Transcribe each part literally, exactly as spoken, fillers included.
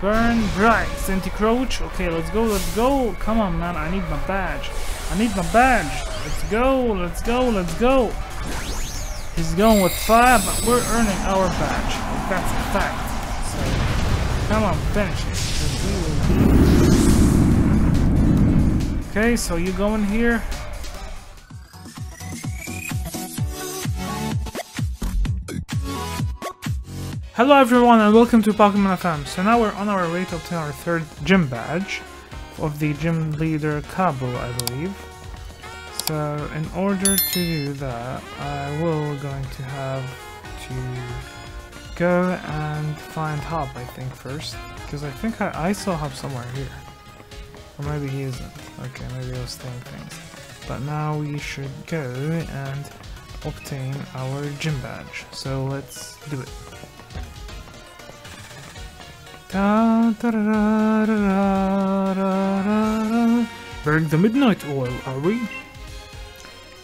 Burn bright, Centiskorch. Okay, let's go, let's go. Come on, man, I need my badge. I need my badge. Let's go, let's go, let's go. He's going with five, but we're earning our badge. That's a fact. So, come on, finish it. We will... Okay, so you go in here. Hello everyone and welcome to Pokémon F M. So now we're on our way to obtain our third gym badge of the gym leader Kabu, I believe. So in order to do that, I will going to have to go and find Hop, I think, first, because I think I, I saw Hop somewhere here, or maybe he isn't. Okay, maybe I was saying things. But now we should go and obtain our gym badge. So let's do it. Burn the midnight oil, are we?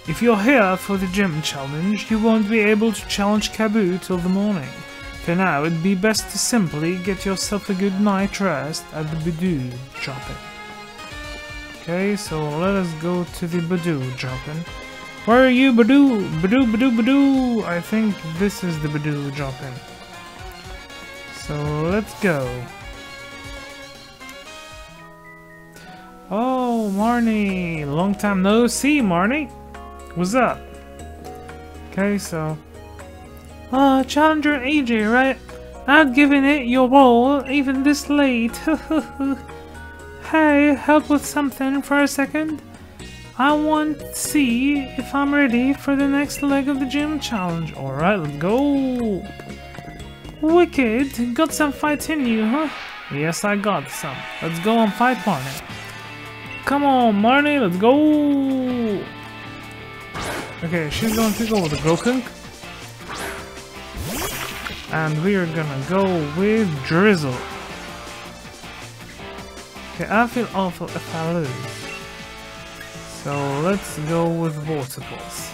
If you're here for the gym challenge, you won't be able to challenge Kabu till the morning. For now, it'd be best to simply get yourself a good night rest at the Budew Drop Inn. Okay, so let us go to the Budew Drop Inn. Where are you, Budew? Budew, Budew, Budew! I think this is the Budew Drop Inn. So let's go. Oh, Marnie! Long time no see, Marnie! What's up? Okay, so... Ah, uh, Challenger and A J, right? Not giving it your all, even this late. Hey, help with something for a second? I want to see if I'm ready for the next leg of the gym challenge. Alright, let's go! Wicked, got some fight in you, huh? Yes, I got some. Let's go and fight Marnie. Come on, Marnie, let's go! Okay, she's going to go with the Grookey. And we are gonna go with Drizzle. Okay, I feel awful if I lose. So let's go with Vorticles.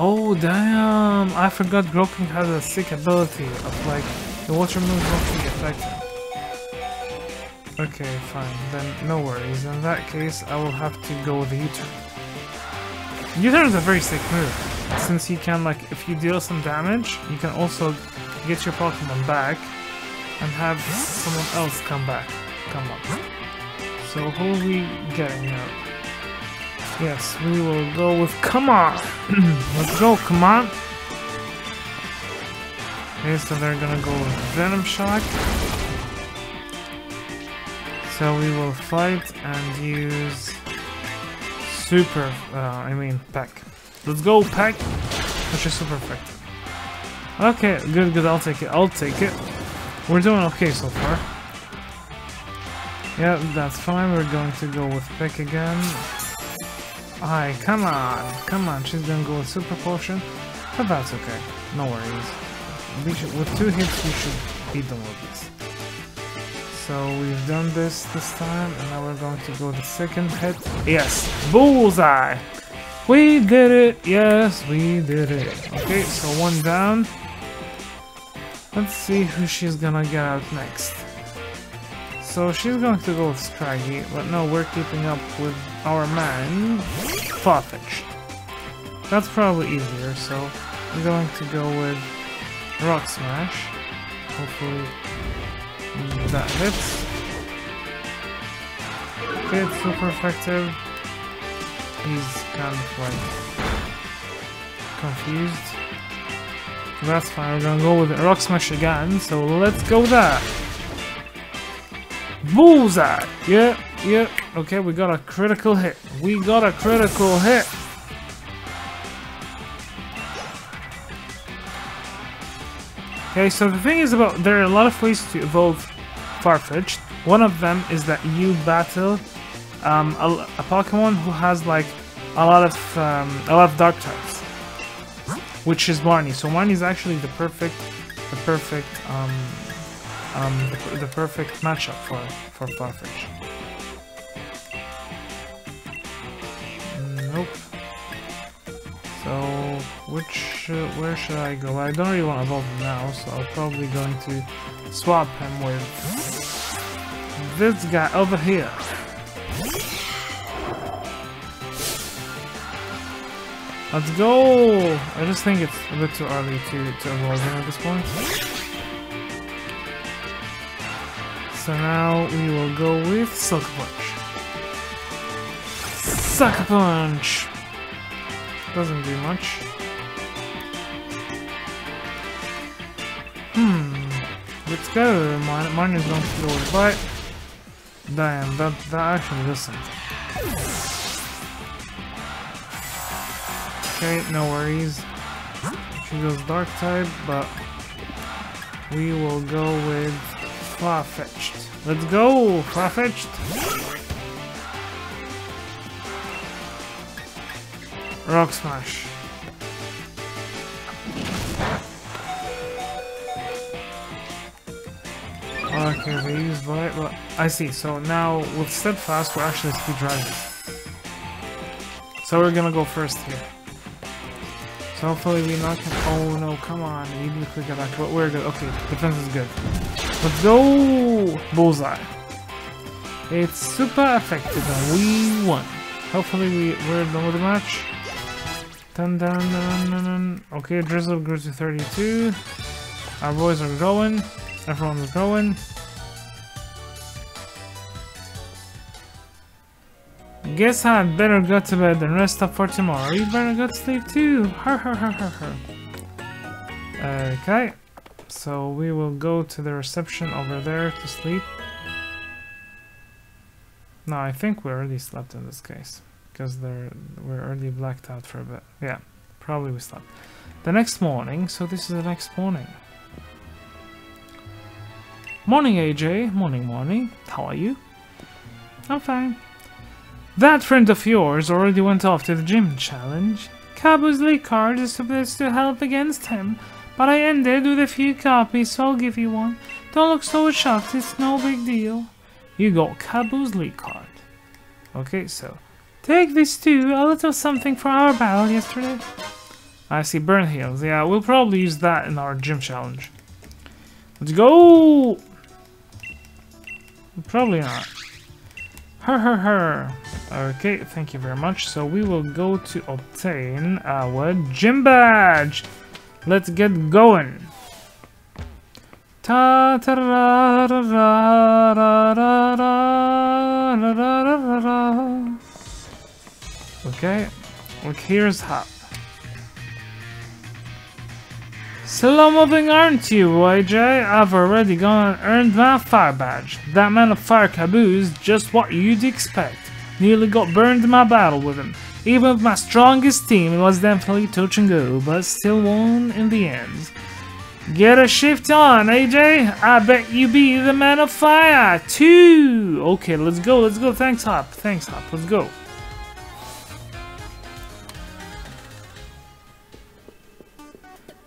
Oh damn! I forgot Grookey has a sick ability of like the water moves won't be affected. Okay, fine. Then no worries. In that case, I will have to go with U-turn. U-turn is a very sick move since you can like if you deal some damage, you can also get your Pokemon back and have someone else come back, come up. So who are we getting now? Yes, we will go with come on. Let's go, come on. Okay, so they're gonna go with Venom Shock. So we will fight and use super. Uh, I mean, pack. Let's go, pack. Which is super effective. Okay, good, good. I'll take it. I'll take it. We're doing okay so far. Yeah, that's fine. We're going to go with Peck again. Hi, come on, come on, she's gonna go with super potion, but that's okay, no worries. We should, with two hits we should beat them with this. So we've done this this time, and now we're going to go the second hit. Yes, bullseye! We did it, yes, we did it. Okay, so one down. Let's see who she's gonna get out next. So she's going to go with Scraggy, but no, we're keeping up with our man, Farfetch'd. That's probably easier, so I'm going to go with Rock Smash. Hopefully that hits. Okay, it's super effective. He's kind of like confused. That's fine, we're gonna go with Rock Smash again, so let's go there. Bullseye! Yeah, yeah. Okay, we got a critical hit. We got a critical hit! Okay, so the thing is about... There are a lot of ways to evolve Farfetch'd. One of them is that you battle um, a, a Pokemon who has like a lot of um, a lot of dark types. Which is Marnie. So Marnie is actually the perfect... The perfect... Um, Um, the, the perfect matchup for for Farfetch'd. Nope. So which should, where should I go? I don't really want to evolve him now, so I'm probably going to swap him with this guy over here. Let's go! I just think it's a bit too early to, to evolve him at this point. So now we will go with Sucker Punch. Sucker Punch! Doesn't do much. Hmm. Let's go! Mine, mine is going to do a fight. Damn, that, that actually doesn't. Okay, no worries. She goes dark type, but we will go with Farfetch'd. Let's go, Farfetch'd! Rock Smash. Okay, they used Bite, but I see. So now with Steadfast, we're actually speed driving. So we're gonna go first here. So hopefully we knock him. Oh no, come on. We need to click attack, but we're good. Okay, defense is good. Let's go! Bullseye. It's super effective and we won. Hopefully we, we're done with the match. Dun, dun, dun, dun, dun. Okay, Drizzle grew to thirty-two. Our boys are growing. Everyone's growing. Guess I'd better go to bed and rest up for tomorrow. You better go to sleep too. Har har har har har. Okay, so we will go to the reception over there to sleep. No, I think we already slept in this case because they're we're already blacked out for a bit. Yeah, probably we slept. The next morning. So this is the next morning. Morning, A J. Morning, morning. How are you? I'm fine. That friend of yours already went off to the gym challenge. Kabu's league card is supposed to help against him, but I ended with a few copies, so I'll give you one. Don't look so shocked, it's no big deal. You got Kabu's league card. Okay, so take this too, a little something for our battle yesterday. I see burn heals, yeah, we'll probably use that in our gym challenge. Let's go! Probably not. Her, her, her. Okay, thank you very much. So we will go to obtain our gym badge. Let's get going. Ta ta ra ra ra ra ra ra ra ra. Okay, look, here's hop. Slow moving, aren't you, A J? I've already gone and earned my fire badge. That man of fire Kabu is just what you'd expect. Nearly got burned in my battle with him. Even with my strongest team, it was definitely touch and go, but still won in the end. Get a shift on, A J! I bet you be the man of fire, too! Okay, let's go, let's go. Thanks, Hop. Thanks, Hop. Let's go.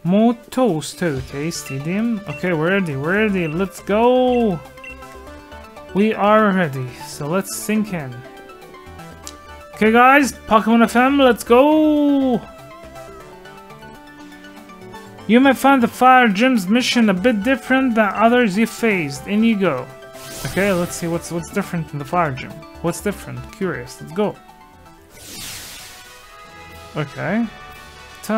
More toast, okay, stadium. Okay, we're ready, we're ready, let's go! We are ready, so let's sink in. Okay guys, Pokémon F M, let's go! You may find the Fire Gym's mission a bit different than others you faced, in you go. Okay, let's see what's what's different in the Fire Gym. What's different? Curious, let's go. Okay. So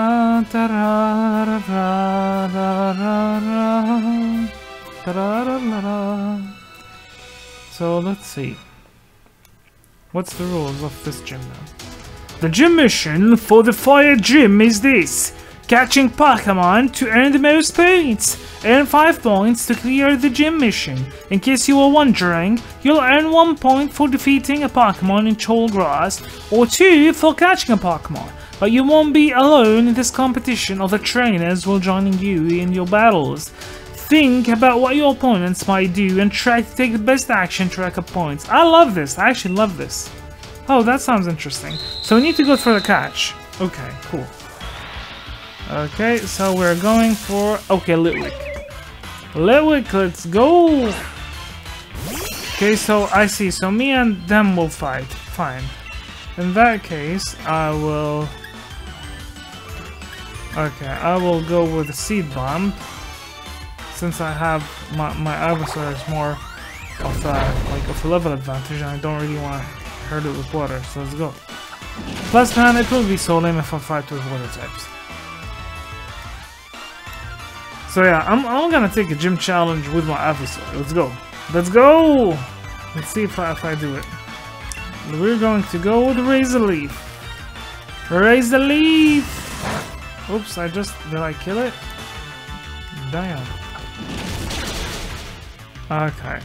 let's see. What's the rules of this gym now? The gym mission for the Fire Gym is this: catching Pokemon to earn the most points. Earn five points to clear the gym mission. In case you were wondering, you'll earn one point for defeating a Pokemon in Tall Grass, or two for catching a Pokemon. But you won't be alone in this competition. Other trainers will join you in your battles. Think about what your opponents might do and try to take the best action to rack up points. I love this. I actually love this. Oh, that sounds interesting. So we need to go for the catch. Okay, cool. Okay, so we're going for... Okay, Litwick. Litwick, let's go! Okay, so I see. So me and them will fight. Fine. In that case, I will... Okay, I will go with a Seed Bomb, since I have my, my Ivysaur is more of a, like of a level advantage, and I don't really want to hurt it with water, so let's go. Plus, man, it will be so lame if I fight with water types. So yeah, I'm, I'm gonna take a gym challenge with my Ivysaur. Let's go. Let's go! Let's see if I, if I do it. We're going to go with Razor Leaf. Razor Leaf! Oops, I just... did I kill it? Damn. Okay.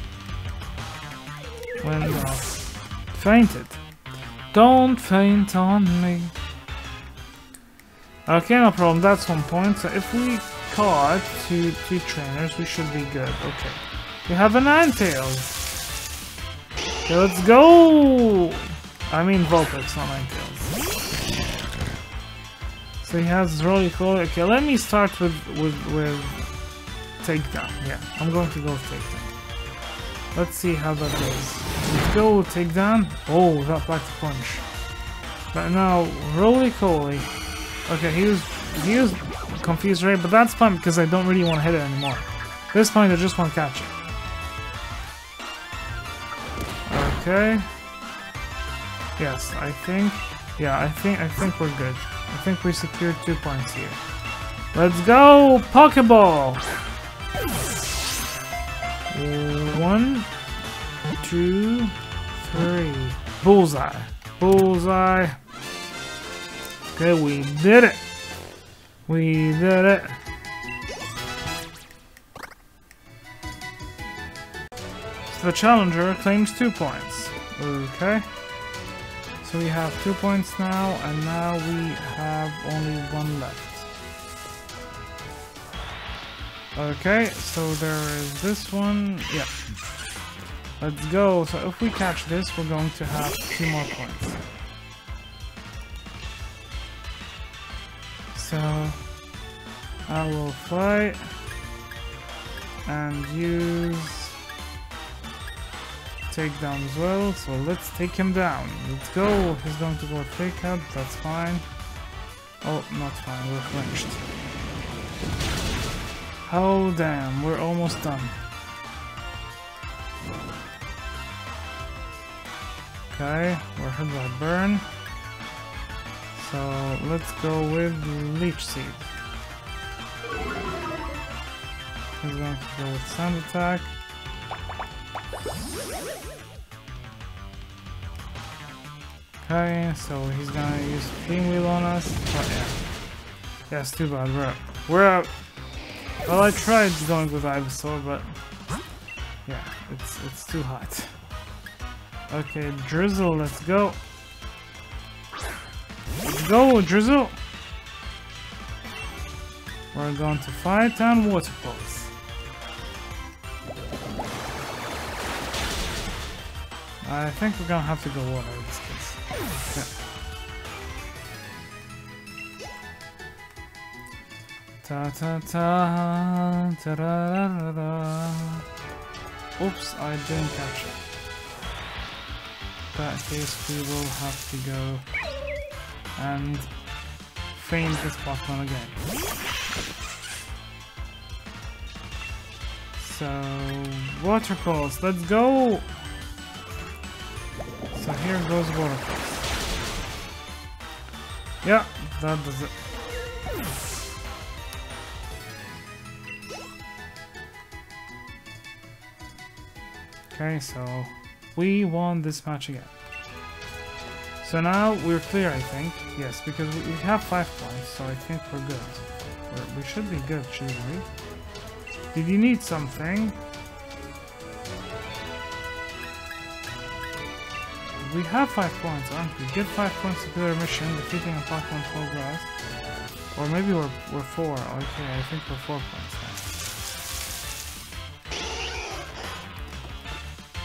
When uh, fainted. Don't faint on me. Okay, no problem. That's one point. So if we caught two, two trainers, we should be good. Okay. We have a Ninetales. Okay, let's go! I mean Vulpix, not Ninetales. So he has Rolycoly. Okay, let me start with with with takedown. Yeah, I'm going to go with takedown. Let's see how that goes. Let's go takedown. Oh, that back to punch. But now Rolycoly. Okay, he used he used Confuse Ray, but that's fine because I don't really want to hit it anymore. At this point, I just want to catch it. Okay. Yes, I think. Yeah, I think I think we're good. I think we secured two points here. Let's go! Pokeball! One, two, three. Bullseye. Bullseye. Okay, we did it. We did it. So the challenger claims two points. Okay. So we have two points now, and now we have only one left. Okay, so there is this one. Yeah. Let's go. So if we catch this, we're going to have two more points. So I will fight and use... take down as well, so let's take him down. Let's go. He's going to go fake up, that's fine. Oh, not fine, we're flinched. Oh damn, we're almost done. Okay, we're hit by burn. So let's go with Leech Seed. He's going to go with Sand Attack. Okay, so he's gonna use Pinwheel on us. Oh yeah. Yeah, it's too bad, we're out. We're out. Well, I tried going with Ivysaur, but yeah, it's it's too hot. Okay, Drizzle, let's go. Let's go, Drizzle! We're going to fight and Waterfalls. I think we're gonna have to go water in this case. Yeah. Ta ta ta ta da da da. Oops, I didn't catch it. In that case, we will have to go and feign this Pokemon again. So, Waterfalls, let's go! So here goes Vorticles. Yeah, that does it. Okay, so we won this match again. So now we're clear, I think. Yes, because we have five points, so I think we're good. We're, we should be good, shouldn't we? Did you need something? We have five points, aren't we? Get five points to clear a mission, defeating a Pokemon full grass. Or maybe we're we're four. Okay, I think we're four points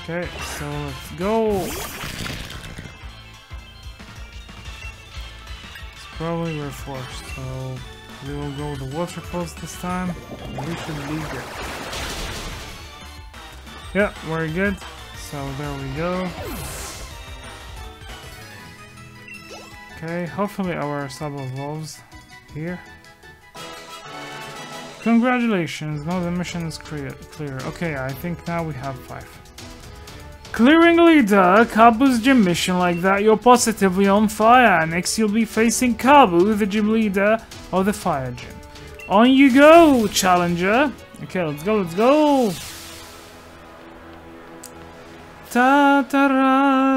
now. Okay, so let's go. It's probably we're four, so we will go with the Waterfalls this time. We should be good. Yeah, we're good. So there we go. Okay, hopefully our sub evolves here. Congratulations, now the mission is clear. Okay, I think now we have five. Clearing leader, Kabu's gym mission like that, you're positively on fire. Next you'll be facing Kabu, the gym leader of the fire gym. On you go, challenger. Okay, let's go, let's go. Ta ta ra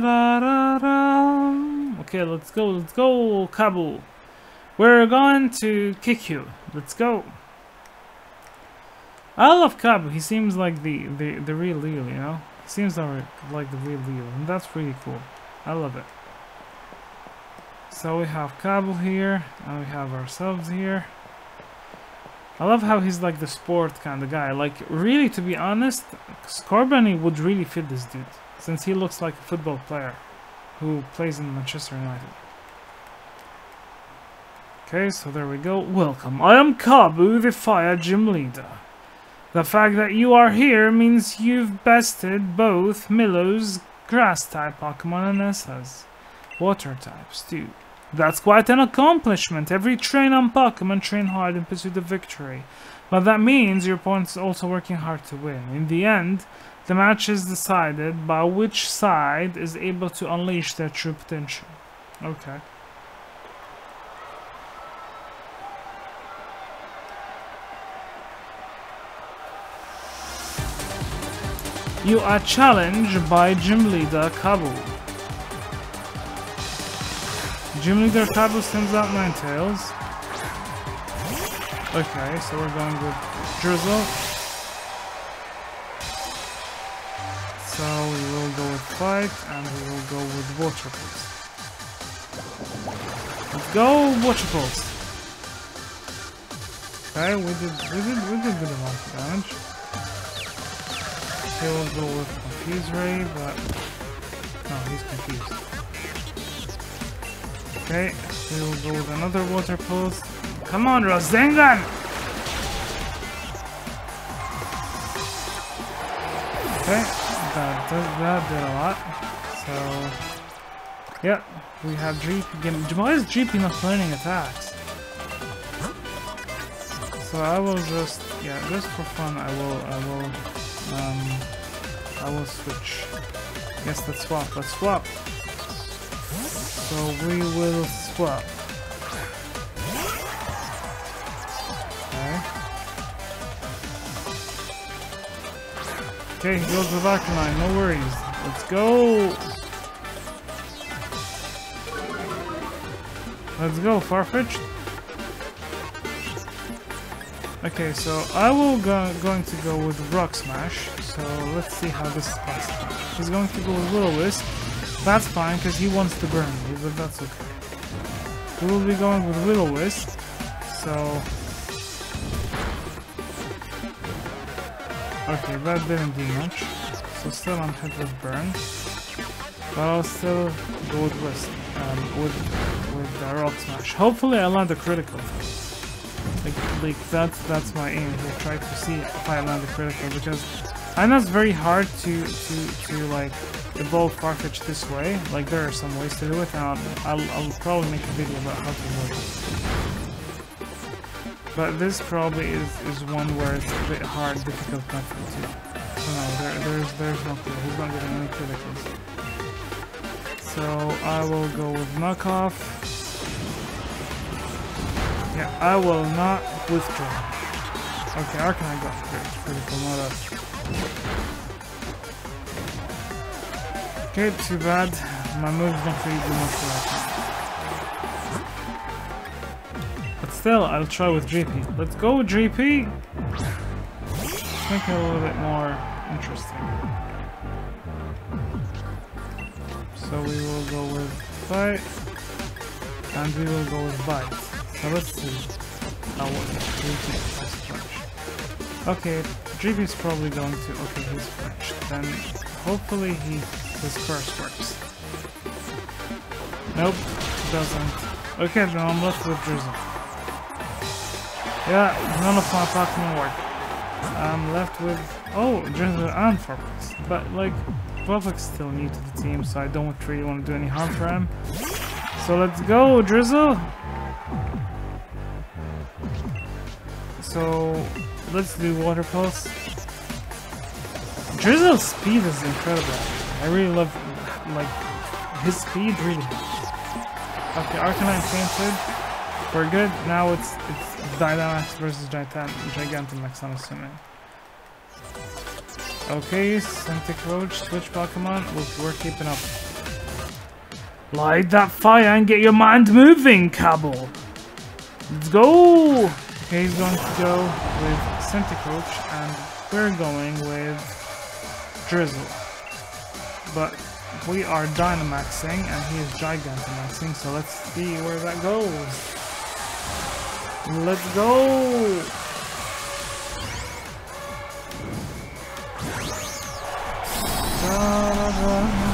ra ra ra ra. Okay, let's go, let's go, Kabu. We're going to kick you. Let's go. I love Kabu. He seems like the, the, the real deal, you know? He seems like the real deal, and that's pretty cool. I love it. So we have Kabu here, and we have ourselves here. I love how he's like the sport kind of guy. Like, really, to be honest, Scorbunny would really fit this dude, since he looks like a football player who plays in Manchester United. Okay, so there we go. Welcome. I am Kabu, the fire gym leader. The fact that you are here means you've bested both Milo's grass-type Pokemon and Essa's water-types too. That's quite an accomplishment. Every train on Pokemon train hard in pursuit of victory. But that means your opponent is also working hard to win. In the end, the match is decided by which side is able to unleash their true potential. Okay. You are challenged by Gym Leader Kabu. Gym Leader Kabu sends out Ninetales. Okay, so we're going with Drizzle. So we will go with Fight and we will go with Vorticles. Let's go, Vorticles! Okay, we did, we did, we did a good amount of damage. We'll go with Confuse Ray, but no, he's confused. Okay, we'll go with another water pulse. Come on, Rosengan! Okay, that does that did a lot. So yeah, we have G P. Why is G P not learning attacks? So I will just yeah, just for fun I will I will um I will switch. Yes, let's swap. Let's swap. So we will swap. Okay. Okay, he goes with Arcanine. No worries. Let's go. Let's go, Farfetch'd. Okay, so I will go going to go with Rock Smash. So let's see how this is possible. He's going to go with Will-O-Wisp. That's fine, because he wants to burn me, but that's okay. We will be going with Will-O-Wisp. So... okay, that didn't do much. So still I'm hit with burn. But I'll still go with Wisp. Um, with with uh, Rock Smash. Hopefully I land a critical. Like, like that's, that's my aim. I'll try to see if I land a critical, because... I know it's very hard to, to, to like, evolve Farfetch'd this way. Like, there are some ways to do it, and I'll, I'll, I'll probably make a video about how to do it. But this probably is, is one where it's a bit hard, difficult method to. So no, there, there's, there's no clue. He's not getting any criticals. So, I will go with knockoff. Yeah, I will not withdraw. Okay, Arcanine got critical, not us. Okay, too bad. My moves don't really do much for that. But still, I'll try with G P. Let's go, G P! Make it a little bit more interesting. So we will go with Fight. And we will go with Bite. So let's see. Now what? G P. Okay. G P is probably going to... okay, he's French. Then hopefully he, his curse works. Nope, doesn't. Okay, then I'm left with Drizzle. Yeah, none of my Pokemon work. I'm left with... oh, Drizzle and Vulpix. But, like, Vulpix is still new to the team, so I don't really want to do any harm for him. So let's go, Drizzle! so let's do Water Pulse. Drizzle's speed is incredible. I really love, like, his speed really. Okay, Arcanine canceled. We're good. Now it's it's Dynamax versus Gigantam Gigantamax, I'm assuming. Okay, Centiskorch, switch Pokemon. We're, we're keeping up. Light that fire and get your mind moving, Kabu! Let's go! Okay, he's going to go with Centiskorch, and we're going with Drizzle. But we are Dynamaxing, and he is Gigantamaxing, so let's see where that goes. Let's go! Da, da, da.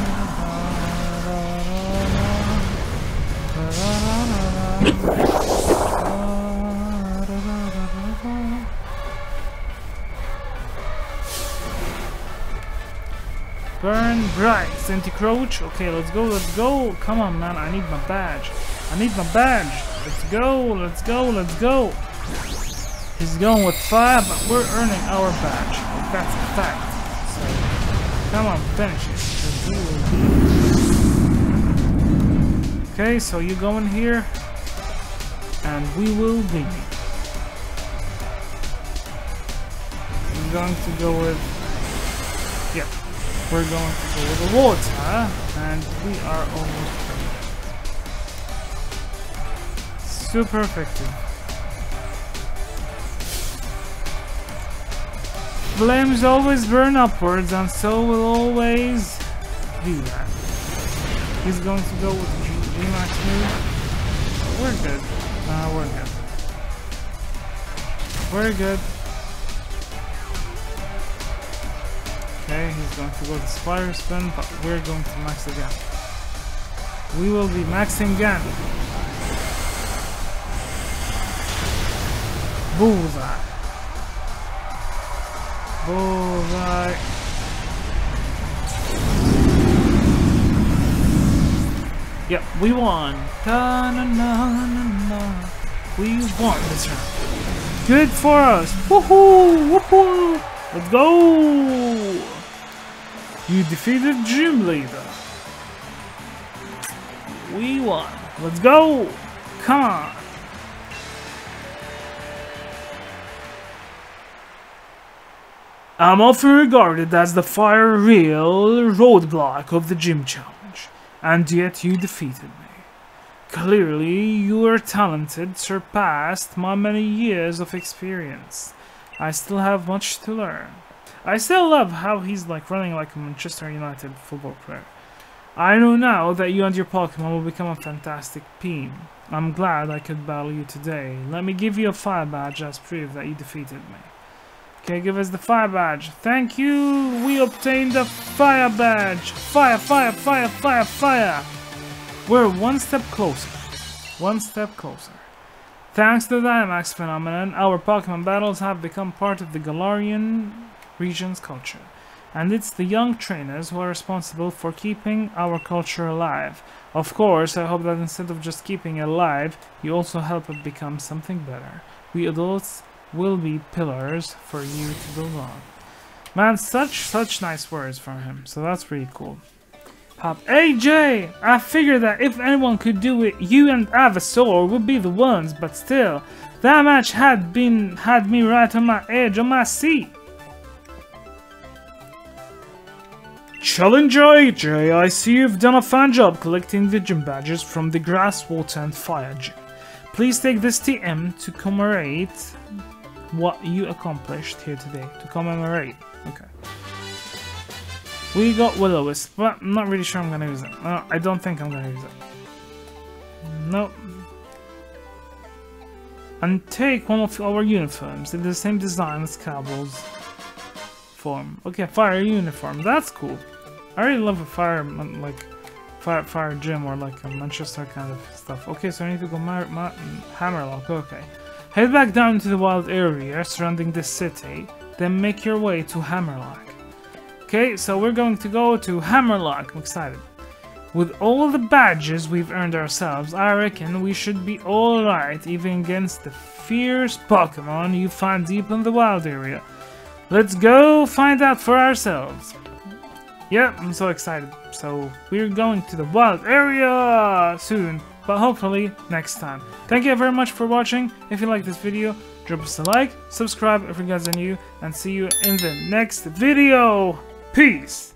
Burn bright, Centiskorch. Okay, let's go, let's go. Come on, man. I need my badge. I need my badge. Let's go, let's go, let's go. He's going with fire, but we're earning our badge. That's a fact. So, come on, finish it. Okay, so you go in here, and we will be. I'm going to go with. Yep. We're going to go with the water, and we are almost perfect. Super effective. Flames always burn upwards, and so will always do that. He's going to go with G-Max move. We're good. Uh, we're good. We're good. Okay, he's going to go to Fire Spin, but we're going to max again. We will be maxing again. Bullseye. Bullseye. Yep, we won. Da, na, na, na, na. We won this round. Good for us. Woohoo! Woohoo! Let's go! You defeated Gym Leader. We won. Let's go! Come on! I'm often regarded as the fire real roadblock of the gym challenge, and yet you defeated me. Clearly, you are talented, surpassed my many years of experience. I still have much to learn. I still love how he's like running like a Manchester United football player. I know now that you and your Pokemon will become a fantastic team. I'm glad I could battle you today. Let me give you a fire badge as proof that you defeated me. Okay, give us the fire badge. Thank you! We obtained a fire badge! Fire, fire, fire, fire, fire! We're one step closer. One step closer. Thanks to the Dynamax phenomenon, our Pokemon battles have become part of the Galarian region's culture, and it's the young trainers who are responsible for keeping our culture alive. Of course, I hope that instead of just keeping it alive, you also help it become something better. We adults will be pillars for you to build on. Man, such such nice words from him, so that's pretty cool. Pop. A J! I figured that if anyone could do it, you and Ivysaur would be the ones, but still, that match had been had me right on my edge, on my seat. Challenger A J, I see you've done a fine job collecting the gym badges from the grass, water, and fire gym. Please take this T M to commemorate what you accomplished here today. To commemorate. Okay. We got Will-O-Wisp, but I'm not really sure I'm gonna use it. No, I don't think I'm gonna use it. Nope. And take one of our uniforms in the same design as Kabu's form. Okay, fire uniform. That's cool. I really love a fire, like fire, fire gym or like a Manchester kind of stuff. Okay, so I need to go my, my, Hammerlocke. Okay, head back down to the wild area surrounding the city, then make your way to Hammerlocke. Okay, so we're going to go to Hammerlocke. I'm excited. With all the badges we've earned ourselves, I reckon we should be alright even against the fierce Pokémon you find deep in the Wild Area. Let's go find out for ourselves. Yeah, I'm so excited. So we're going to the Wild Area soon, but hopefully next time. Thank you very much for watching. If you like this video, drop us a like, subscribe if you guys are new, and see you in the next video. Peace!